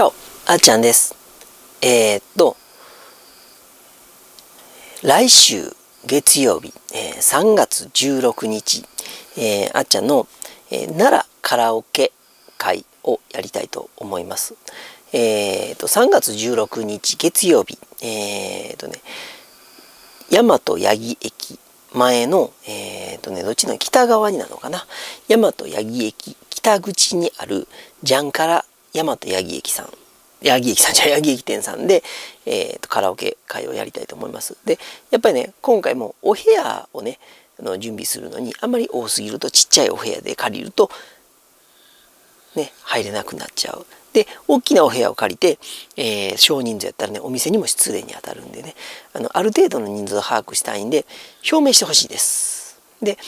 チャオ、あっちゃんです。来週月曜日、3月16日、あっちゃんの、奈良カラオケ会をやりたいと思います。3月16日月曜日、大和八木駅前の、どっちの北側になるのかな、大和八木駅北口にあるジャンカラ大和八木駅さん。八木駅店さんで、カラオケ会をやりたいと思います。で、やっぱりね、今回もお部屋をね、準備するのに、あんまり多すぎるとちっちゃいお部屋で借りると、ね、入れなくなっちゃう。で、大きなお部屋を借りて、少人数やったらね、お店にも失礼に当たるんでね、ある程度の人数を把握したいんで、表明してほしいです。で、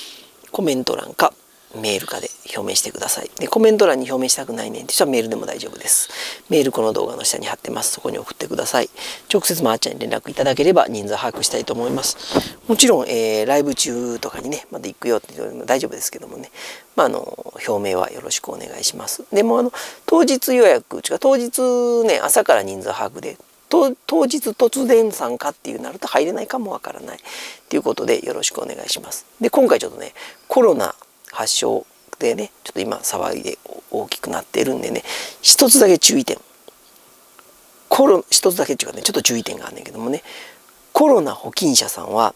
コメント欄か、メールかで表明してください。で、コメント欄に表明したくないねんって人はメールでも大丈夫です。メールこの動画の下に貼ってます。そこに送ってください。直接まっちゃんに連絡いただければ人数把握したいと思います。もちろん、ライブ中とかにね、また行くよっていうのも大丈夫ですけどもね。まあ、表明はよろしくお願いします。でも、当日予約、当日ね、朝から人数把握で、当日突然参加っていうなると入れないかもわからない。っていうことでよろしくお願いします。で、今回ちょっとね、コロナ、発症でね、ちょっと今騒いで大きくなってるんでね、一つだけ注意点、一つだけっていうかね、ちょっと注意点があるんだけどもね、コロナ保菌者さんは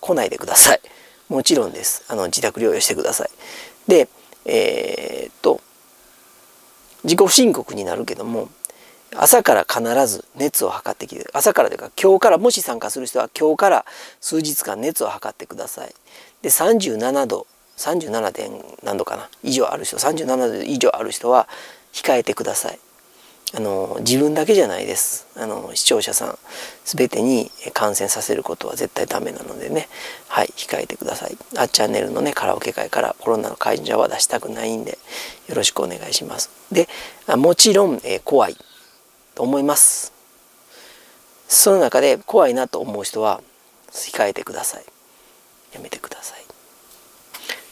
来ないでください。もちろんです。自宅療養してください。で、自己申告になるけども、朝から必ず熱を測ってきて、朝からというか今日から、もし参加する人は今日から数日間熱を測ってください。で、37度。37.何度かな以上ある人、37度以上ある人は控えてください。自分だけじゃないです。視聴者さん全てに感染させることは絶対ダメなのでね、はい、控えてください。あっチャンネルのね、カラオケ会からコロナの患者は出したくないんでよろしくお願いします。で、もちろん、怖いと思います。その中で怖いなと思う人は控えてください。やめてください。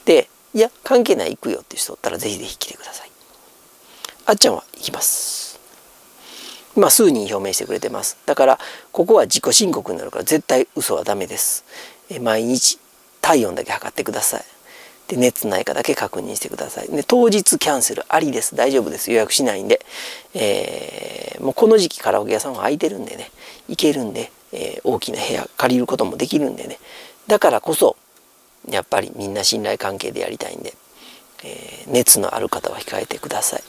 で、いや関係ない行くよっていう人おったらぜひぜひ来てください。あっちゃんは行きます。まあ、数人表明してくれてます。だからここは自己申告になるから絶対嘘はダメです。毎日体温だけ測ってください。で、熱ないかだけ確認してください。で、当日キャンセルありです。大丈夫です。予約しないんで、もうこの時期カラオケ屋さんは空いてるんでね、行けるんで、大きな部屋借りることもできるんでね、だからこそやっぱりみんな信頼関係でやりたいんで、熱のある方は控えてください。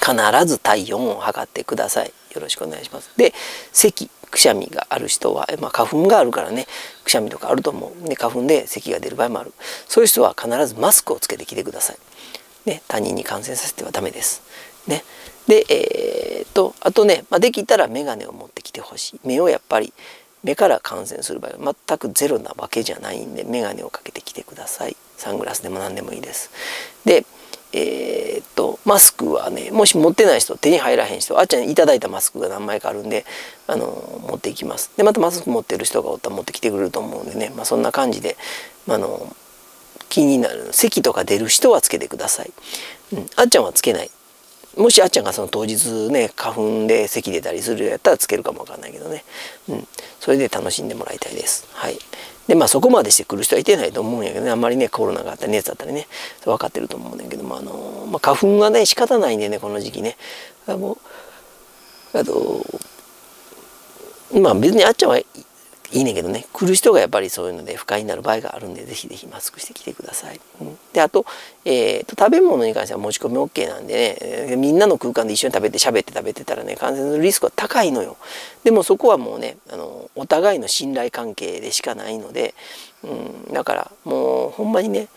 必ず体温を測ってください。よろしくお願いします。で、咳、くしゃみがある人は、まあ、花粉があるからね、くしゃみとかあると思う。で、花粉で咳が出る場合もある。そういう人は必ずマスクをつけてきてください。ね、他人に感染させてはダメです。ね。で、あとね、まあ、できたら眼鏡を持ってきてほしい。目をやっぱり、目から感染する場合は全くゼロなわけじゃないんで、眼鏡をかけてきてください。サングラスでも何でもいいです。で、マスクはね、もし持ってない人、手に入らへん人、あっちゃんにいただいたマスクが何枚かあるんで、持っていきます。で、またマスク持ってる人がおったら持ってきてくれると思うんでね、まあ、そんな感じで、気になる、咳とか出る人はつけてください。うん、あっちゃんはつけない。もしあっちゃんがその当日ね、花粉で咳出たりするやったらつけるかもわかんないけどね、うん、それで楽しんでもらいたいです。はい。で、まあそこまでして来る人はいてないと思うんやけどね、あんまりね、コロナがあったり熱だったりね、分かってると思うんだけども、まあ、花粉はね仕方ないんでね、この時期ね、まあ別にあっちゃんはいいねんけどね、来る人がやっぱりそういうので不快になる場合があるんで、ぜひぜひマスクしてきてください。うん、で、あと、食べ物に関しては持ち込み OK なんでね、みんなの空間で一緒に食べて喋って食べてたらね、感染するリスクは高いのよ。でもそこはもうね、お互いの信頼関係でしかないので、うん、だからもうほんまにね、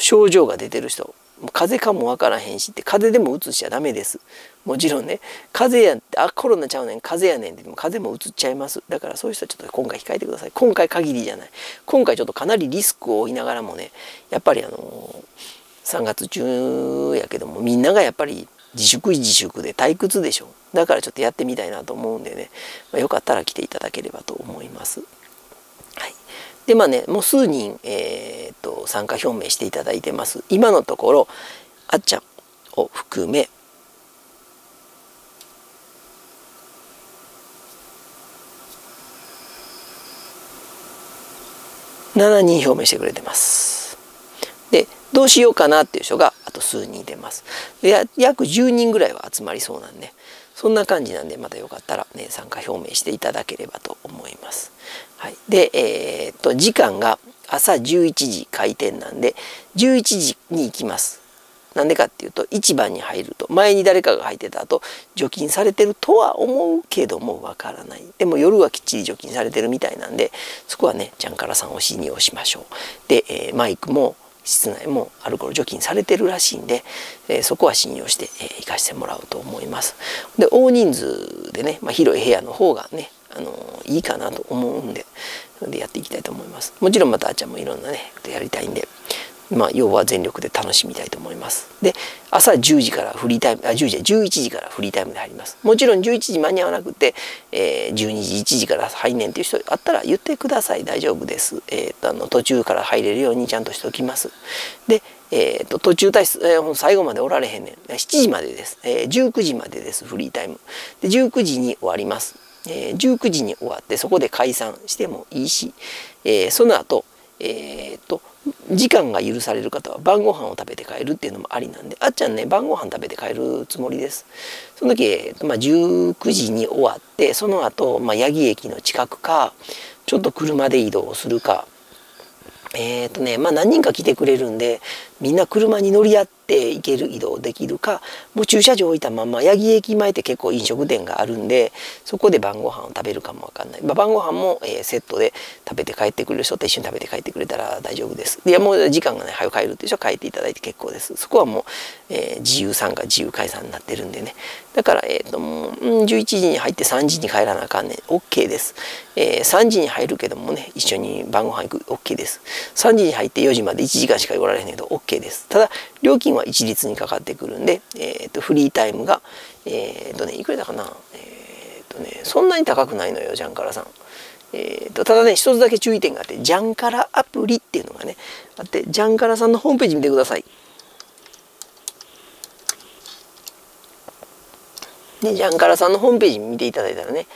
症状が出てる人、風邪かもわからへんしって、風邪でもうつしちゃダメです。もちろんね、風邪やんって「あ、コロナちゃうねん、風邪やねん」って言っても風邪もうつっちゃいます。だからそういう人はちょっと今回控えてください。今回限りじゃない、今回ちょっとかなりリスクを負いながらもね、やっぱり3月中やけども、みんながやっぱり自粛で退屈でしょ。だからちょっとやってみたいなと思うんでね、まあ、よかったら来ていただければと思います。はい。で、まあね、もう数人、参加表明していただいてます。今のところ、あっちゃんを含め、7人表明してくれてます。で、どうしようかなっていう人があと数人出ます。約10人ぐらいは集まりそうなんで、そんな感じなんで、またよかったらね、参加表明していただければと思います。はい、で、時間が朝11時開店なんで、11時に行きます。なんでかっていうと、市場に入ると前に誰かが入ってた後、除菌されてるとは思うけどもわからない。でも夜はきっちり除菌されてるみたいなんで、そこはねちゃんからさん推しに押しましょう。で、マイクも室内もアルコール除菌されてるらしいんで、そこは信用して、行かしてもらうと思います。で、大人数でね、広い部屋の方がね、いいかなと思うんで、やっていきたいと思います。もちろんまたあちゃんもいろんなねことやりたいんで、要は全力で楽しみたいと思います。で、朝10時からフリータイム、11時からフリータイムで入ります。もちろん11時間に合わなくて、12時、1時から入んねんっていう人あったら言ってください。大丈夫です。途中から入れるようにちゃんとしておきます。で、途中退出、最後までおられへんねん。7時までです。19時までです、フリータイム。で、19時に終わります。19時に終わって、そこで解散してもいいし、その後、時間が許される方は晩ご飯を食べて帰るっていうのもありなんで、あっちゃんね晩ご飯食べて帰るつもりです。その時、19時に終わって、その後、八木駅の近くかちょっと車で移動するか、何人か来てくれるんで、みんな車に乗り合って行ける、移動できるか、もう駐車場置いたまま、八木駅前って結構飲食店があるんで、そこで晩ご飯を食べるかもわかんない。晩ご飯も、セットで食べて帰ってくれる人と一緒に食べて帰ってくれたら大丈夫です。いや、もう時間がね、早く帰るって人は帰っていただいて結構です。そこはもう、自由参加、自由解散になってるんでね。だから、もう11時に入って3時に帰らなあかんねん。OK です。3時に入るけどもね、一緒に晩ご飯行く。OK です。3時に入って4時まで1時間しかおられへんけど、OKです。ただ料金は一律にかかってくるんで、フリータイムがいくらだかな、そんなに高くないのよ、ジャンカラさん。ただね、一つだけ注意点があって、ジャンカラアプリっていうのがねあって、ジャンカラさんのホームページ見てください。で、ジャンカラさんのホームページ見ていただいたらね、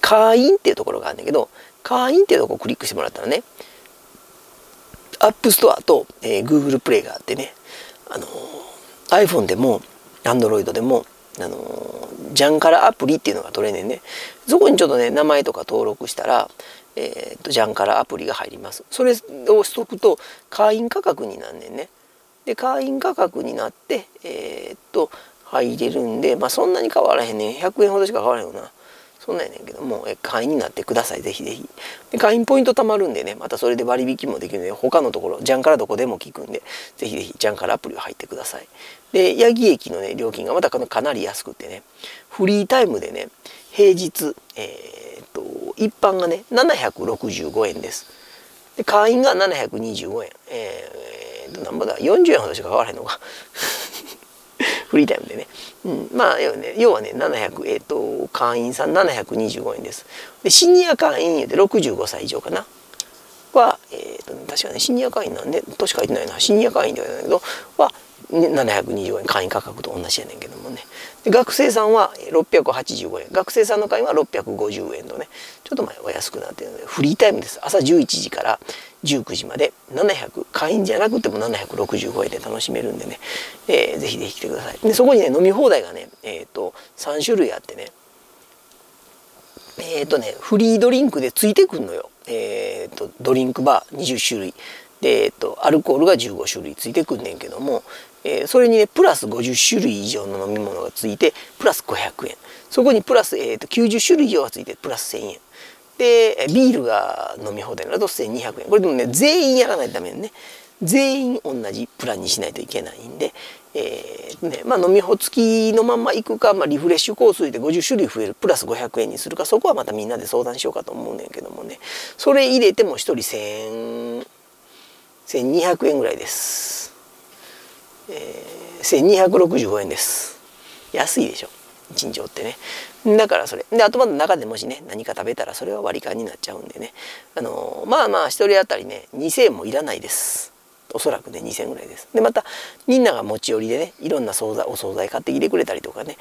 会員っていうところがあるんだけど、会員っていうところをクリックしてもらったらね、アップストアと、Google プレイがあってね、iPhone でも Android でも、ジャンカラアプリっていうのが取れねんね。そこにちょっとね、名前とか登録したら、ジャンカラアプリが入ります。それをしとくと会員価格になんねんね。で、会員価格になって、入れるんで、そんなに変わらへんねん。100円ほどしか変わらへんよな。そんなんやねんけども、会員になってください、ぜひぜひ。で、会員ポイント貯まるんでね、またそれで割引もできるので、他のところ、ジャンカラどこでも効くんで、ぜひぜひジャンカラアプリを入ってください。で、八木駅のね、料金がまたかなり安くてね、フリータイムでね、平日、一般がね、765円です。で、会員が725円。なんぼだ、40円ほどしか変わらへんのか。フリータイムでね。要はね、会員さん725円です。で、シニア会員で65歳以上かな。は、確かね、シニア会員なんで、年書いてないな、シニア会員ではないけど、は、725円、会員価格と同じやねんけどもね。で、学生さんは685円、学生さんの会員は650円とね、ちょっとお安くなってるので、フリータイムです。朝11時から19時まで、会員じゃなくても765円で楽しめるんでね、ぜひぜひ来てください。で、そこにね、飲み放題がね、3種類あってね、フリードリンクでついてくんのよ。ドリンクバー20種類。で、アルコールが15種類ついてくんねんけども、それにねプラス50種類以上の飲み物がついてプラス500円、そこにプラス、90種類以上がついてプラス 1,000 円で、ビールが飲み放題になると 1,200 円。これでもね、全員やらないとダメね。全員同じプランにしないといけないんで、飲み放付きのまんま行くか、リフレッシュコースで50種類増えるプラス500円にするか、そこはまたみんなで相談しようかと思うねんけどもね、それ入れても1人1200円ぐらいです。1265円です。安いでしょ、尋常ってね。だからそれ。で、あとまだ中でもしね、何か食べたらそれは割り勘になっちゃうんでね。1人当たりね、2000円もいらないです。おそらくね2000円ぐらいです。でまたみんなが持ち寄りでね、いろんなお惣菜買ってきてくれたりとかね、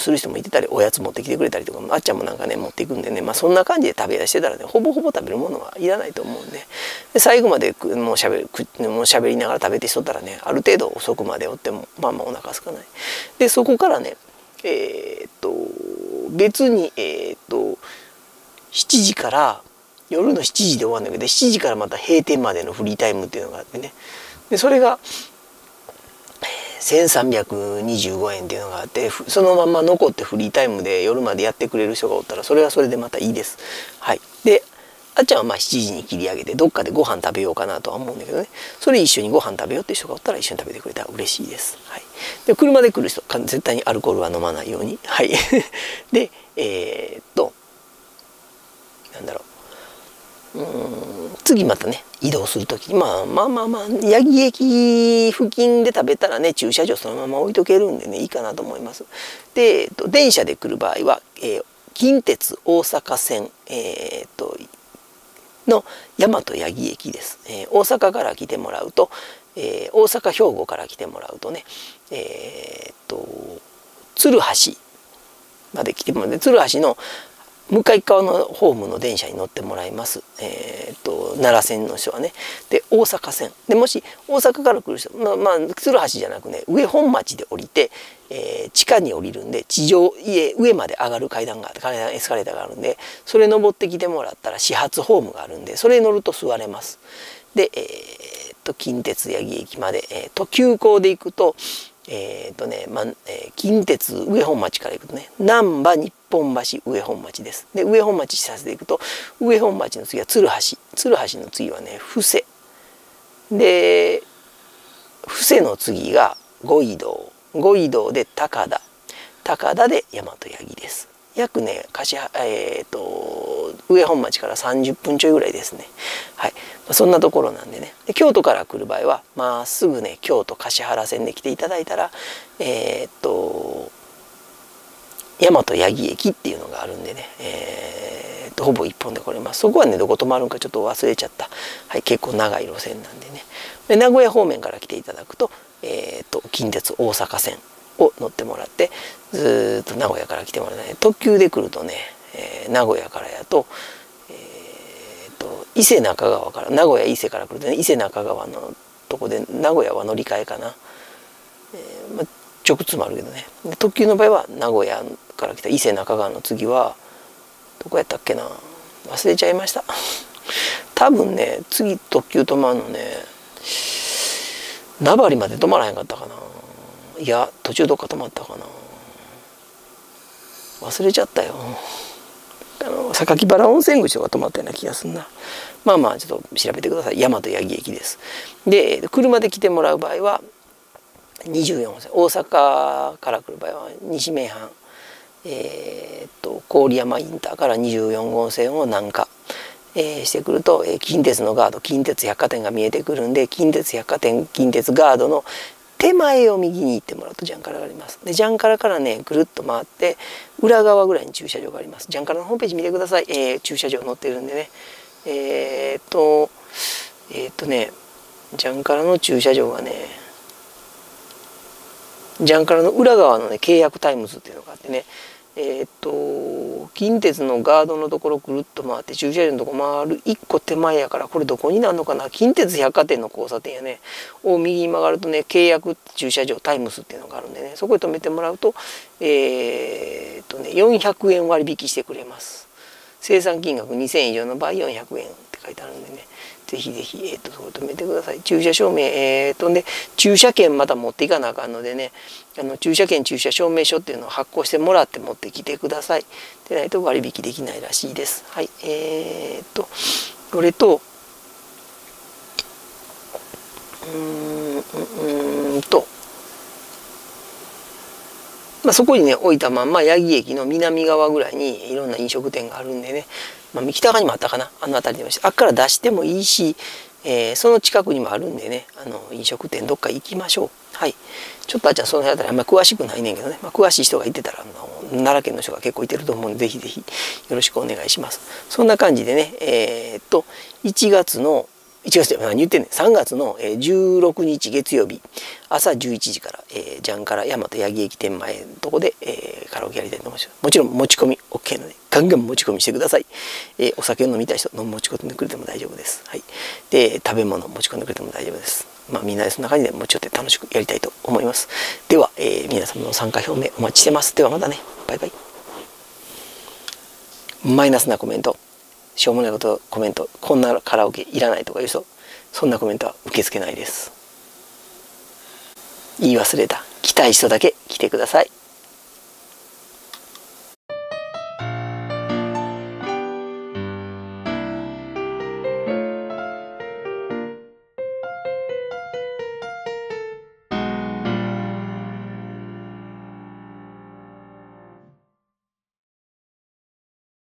する人もいてたり、おやつ持ってきてくれたりとか、あっちゃんもなんかね持っていくんでね、まあ、そんな感じで食べ出してたらね、ほぼほぼ食べるものはいらないと思うんで、で最後までもうしゃべりながら食べてしとったらね、ある程度遅くまでおってもまあまあお腹すかない。でそこからね別に7時から夜の7時で終わるんだけど、7時からまた閉店までのフリータイムっていうのがあってね、でそれが1325円っていうのがあって、そのまま残ってフリータイムで夜までやってくれる人がおったらそれはそれでまたいいです。はい。であっちゃんはまあ7時に切り上げてどっかでご飯食べようかなとは思うんだけどね、それ一緒にご飯食べようって人がおったら一緒に食べてくれたら嬉しいです。はい。で車で来る人絶対にアルコールは飲まないように。はい。でなんだろう、次またね移動する時、八木駅付近で食べたらね駐車場そのまま置いとけるんでねいいかなと思います。で、電車で来る場合は、近鉄大阪線、の大和八木駅です。大阪から来てもらうと、大阪兵庫から来てもらうとね、鶴橋まで来てもらって、鶴橋の向かい側のホームの電車に乗ってもらいます。奈良線の人はね。で大阪線で、もし大阪から来る人、鶴橋じゃなくね上本町で降りて、地下に降りるんで、地上上まで上がるエスカレーターがあるんで、それ登ってきてもらったら始発ホームがあるんで、それに乗ると座れます。で近鉄八木駅まで、急行で行くと。近鉄上本町から行くとね、難波日本橋上本町です。で上本町視察で行くと、上本町の次は鶴橋、鶴橋の次はね布施で、布施の次が五位堂、五位堂で高田、高田で大和八木です。約ね上本町から30分ちょいぐらいですね。はい。そんなところなんでね。で京都から来る場合はまっすぐね京都橿原線で来ていただいたら大和八木駅っていうのがあるんでね、ほぼ一本で来れます。そこはねどこ止まるんかちょっと忘れちゃった。はい。結構長い路線なんでね。で名古屋方面から来ていただくと、近鉄大阪線を乗ってもらって、ずっと名古屋から来てもらって、ね、特急で来るとね、名古屋からやと、伊勢中川から、名古屋伊勢から来るとね、伊勢中川のとこで名古屋は乗り換えかな、直通もあるけどね。で特急の場合は名古屋から来た伊勢中川の次はどこやったっけな、忘れちゃいました多分ね次特急止まるのね名張まで止まらへんかったかな、いや途中どっか止まったかな、忘れちゃったよ。榊原温泉口とか止まったような気がするな。まあまあちょっと調べてください。大和八木駅です。で車で来てもらう場合は24本線、大阪から来る場合は西名阪、郡山インターから24号線を南下してくると、近鉄のガード、近鉄百貨店が見えてくるんで、近鉄百貨店、近鉄ガードの手前を右に行ってもらうとジャンカラがあります。でジャンカラからねぐるっと回って裏側ぐらいに駐車場があります。ジャンカラのホームページ見てください。駐車場載ってるんでね。ジャンカラの駐車場がね、ジャンカラの裏側のね契約タイムズっていうのがあってね、近鉄のガードのところぐるっと回って駐車場のとこ回る1個手前やから、これどこになるのかな、近鉄百貨店の交差点やねを右に曲がるとね契約駐車場タイムスっていうのがあるんでね、そこへ止めてもらうと400円割引してくれます。生産金額2000円以上の場合400円って書いてあるんでね、ぜひぜひそこ止めてください。駐車証明駐車券また持っていかなあかんのでね、駐車券駐車証明書っていうのを発行してもらって持ってきてください。でないと割引できないらしいです。はい。これとそこにね置いたまんま八木駅の南側ぐらいにいろんな飲食店があるんでね、北側にもあったかな、あの辺りであっから出してもいいし、その近くにもあるんでね、飲食店どっか行きましょう。はい。ちょっとあっちゃんその辺りあんま詳しくないねんけどね、詳しい人がいてたら奈良県の人が結構いてると思うんで、ぜひぜひよろしくお願いします。そんな感じでね1月の1月何言ってんねん、3月の16日月曜日朝11時から、ジャンから大和八木駅店前のとこで、カラオケやりたいと思います。もちろん持ち込み OK なのでガンガン持ち込みしてください。お酒を飲みたい人持ち込んでくれても大丈夫です、はい、で食べ物持ち込んでくれても大丈夫です。まあみんなでそんな感じで持ち寄って楽しくやりたいと思います。では、皆様の参加表明お待ちしてます。ではまたね、バイバイ。マイナスなコメント、しょうもないことコメント、こんなカラオケいらないとかいう人、そんなコメントは受け付けないです。言い忘れた。来たい人だけ来てください。